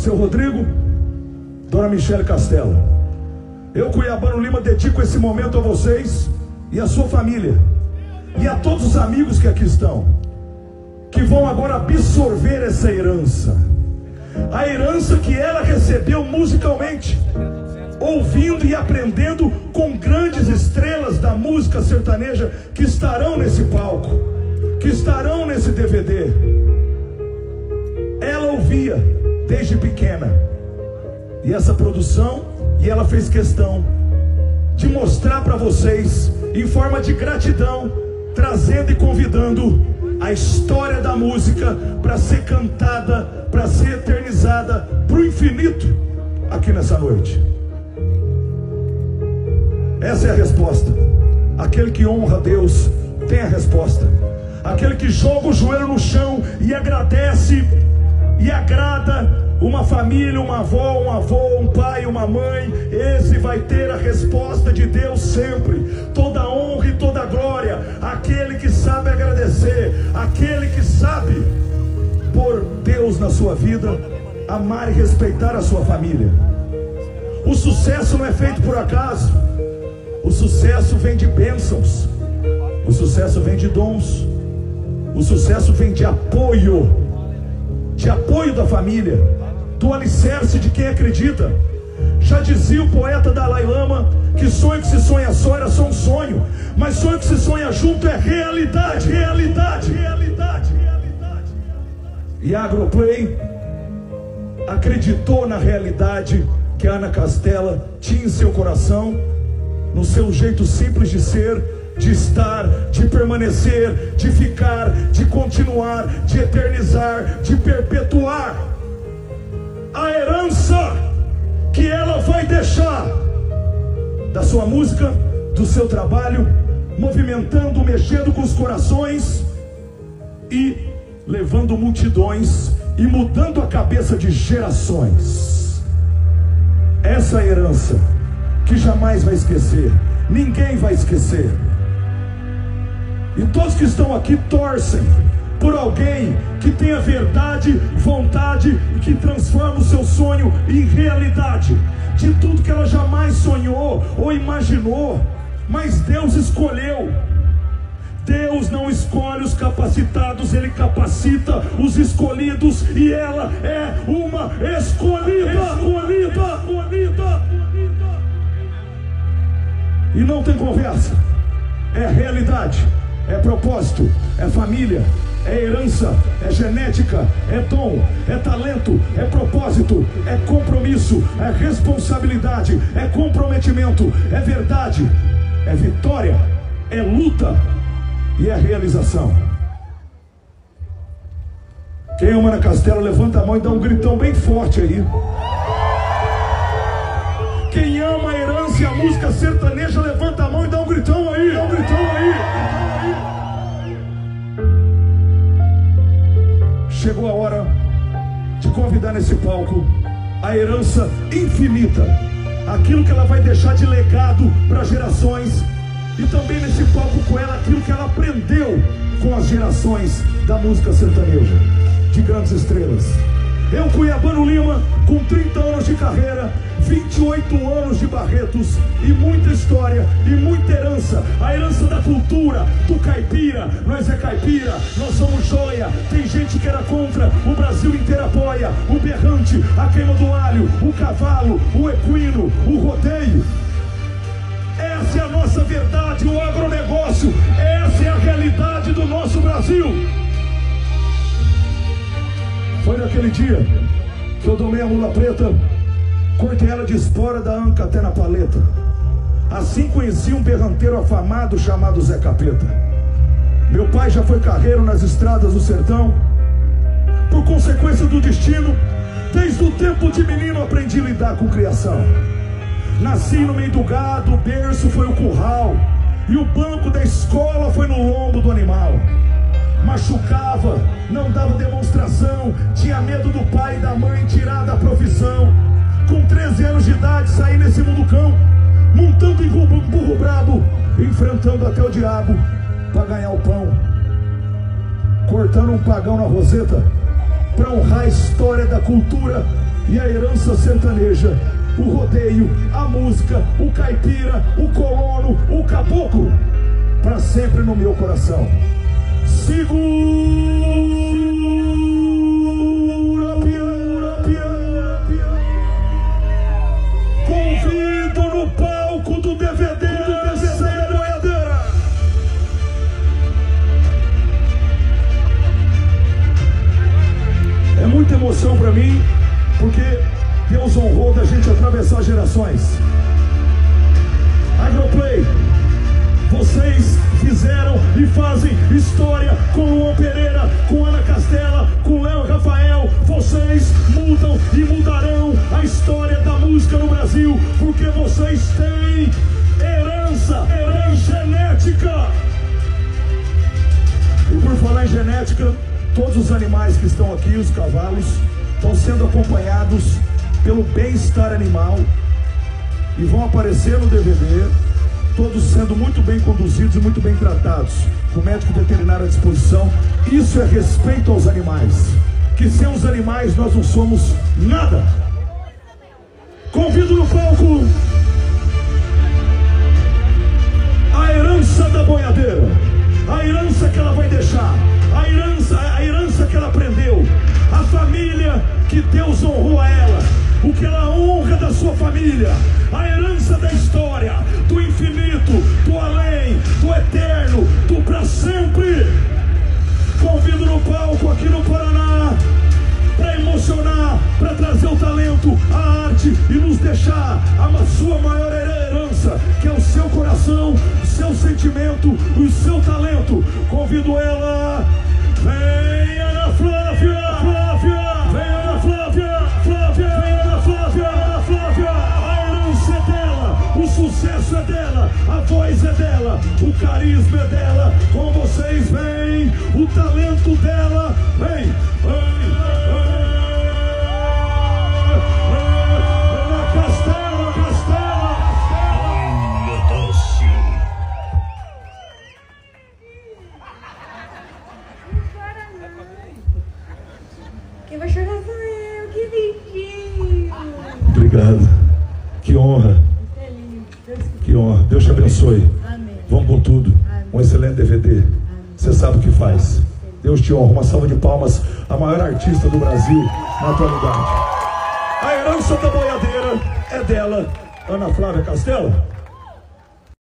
Seu Rodrigo, Dona Michele Castelo, eu, Cuiabano Lima, dedico esse momento a vocês e a sua família e a todos os amigos que aqui estão, que vão agora absorver essa herança, a herança que ela recebeu musicalmente, ouvindo e aprendendo com grandes estrelas da música sertaneja que estarão nesse palco, que estarão nesse DVD. Ela ouvia desde pequena, e essa produção, e ela fez questão de mostrar para vocês, em forma de gratidão, trazendo e convidando a história da música para ser cantada, para ser eternizada pro infinito aqui nessa noite. Essa é a resposta. Aquele que honra a Deus tem a resposta. Aquele que joga o joelho no chão e agradece e agrada uma família, uma avó, um avô, um pai, uma mãe, esse vai ter a resposta de Deus sempre. Toda honra e toda glória. Aquele que sabe agradecer, aquele que sabe pôr Deus na sua vida, amar e respeitar a sua família. O sucesso não é feito por acaso. O sucesso vem de bênçãos. O sucesso vem de dons. O sucesso vem de apoio. De apoio da família, do alicerce de quem acredita. Já dizia o poeta Dalai Lama que sonho que se sonha só era só um sonho, mas sonho que se sonha junto é realidade, realidade, realidade, realidade. E a Agroplay acreditou na realidade que a Ana Castela tinha em seu coração, no seu jeito simples de ser, de estar, de permanecer, de ficar, de continuar, de eternizar, de perpetuar a herança que ela vai deixar da sua música, do seu trabalho, movimentando, mexendo com os corações e levando multidões e mudando a cabeça de gerações. Essa herança que jamais vai esquecer, ninguém vai esquecer. E todos que estão aqui torcem por alguém que tenha verdade, vontade e que transforma o seu sonho em realidade. De tudo que ela jamais sonhou ou imaginou, mas Deus escolheu. Deus não escolhe os capacitados, Ele capacita os escolhidos, e ela é uma escolhida, escolhida, escolhida. E não tem conversa, é realidade. É propósito, é família, é herança, é genética, é dom, é talento, é propósito, é compromisso, é responsabilidade, é comprometimento, é verdade, é vitória, é luta e é realização. Quem ama Ana Castela, levanta a mão e dá um gritão bem forte aí. Quem ama a herança e a música sertaneja, levanta a mão e dá um gritão aí, dá um gritão aí. Chegou a hora de convidar nesse palco a herança infinita, aquilo que ela vai deixar de legado para gerações, e também nesse palco com ela aquilo que ela aprendeu com as gerações da música sertaneja, de grandes estrelas. Eu, Cuiabano Lima, com 30 anos de carreira, 28 anos de Barretos, e muita história, e muita herança, a herança da cultura, do caipira. Nós é caipira, nós somos joia. Tem gente que era contra, o Brasil inteiro apoia. O berrante, a queima do alho, o cavalo, o equino, o rodeio. Essa é a nossa verdade, o agronegócio. Essa é a realidade do nosso Brasil. Foi naquele dia que eu domei a mula preta, cortei ela de espora da anca até na paleta. Assim conheci um berranteiro afamado chamado Zé Capeta. Meu pai já foi carreiro nas estradas do sertão. Por consequência do destino, desde o tempo de menino aprendi a lidar com criação. Nasci no meio do gado, o berço foi o curral, e o banco da escola foi no lombo do animal. Machucava, não dava demonstração, tinha medo do pai e da mãe tirar da profissão. Com 13 anos de idade saí nesse mundo cão, montando em burro brabo, enfrentando até o diabo para ganhar o pão, cortando um pagão na roseta para honrar a história da cultura e a herança sertaneja, o rodeio, a música, o caipira, o colono, o caboclo, para sempre no meu coração. Segura, piara, piara, piara. Convido no palco do DVD da Boiadeira. É muita emoção para mim, porque Deus honrou da gente atravessar gerações. Agroplay, vocês fizeram e fazem história com Luan Pereira, com Ana Castela, com Léo Rafael. Vocês mudam e mudarão a história da música no Brasil, porque vocês têm herança, genética. E por falar em genética, todos os animais que estão aqui, os cavalos, estão sendo acompanhados pelo bem-estar animal e vão aparecer no DVD, todos sendo muito bem conduzidos e muito bem tratados, com o médico veterinário à disposição. Isso é respeito aos animais, que sem os animais nós não somos nada. Convido no palco a herança da boiadeira, a herança que ela vai deixar, a herança que ela aprendeu, a família que Deus honrou a ela, o que ela honra da sua família, a herança da história, do infinito, do além, do eterno, do pra sempre. Convido no palco aqui no Paraná, para emocionar, para trazer o talento, a arte e nos deixar a sua maior herança, que é o seu coração, o seu sentimento, o seu talento. Convido ela, vem Ana Flávia, vem Ana Flávia, vem Ana Flávia, a herança é dela, o sucesso é dela, a voz é dela, o carisma é dela, com vocês vem o talento dela, vem, Ana Castela, meu doce. Quem vai chorar sou eu, que lindinho. Obrigado, que honra. Que honra, Deus te abençoe. Amém. Vamos com tudo. Amém. Um excelente DVD. Você sabe o que faz. Deus te honra. Uma salva de palmas à maior artista do Brasil na atualidade. A herança da boiadeira é dela, Ana Flávia Castelo.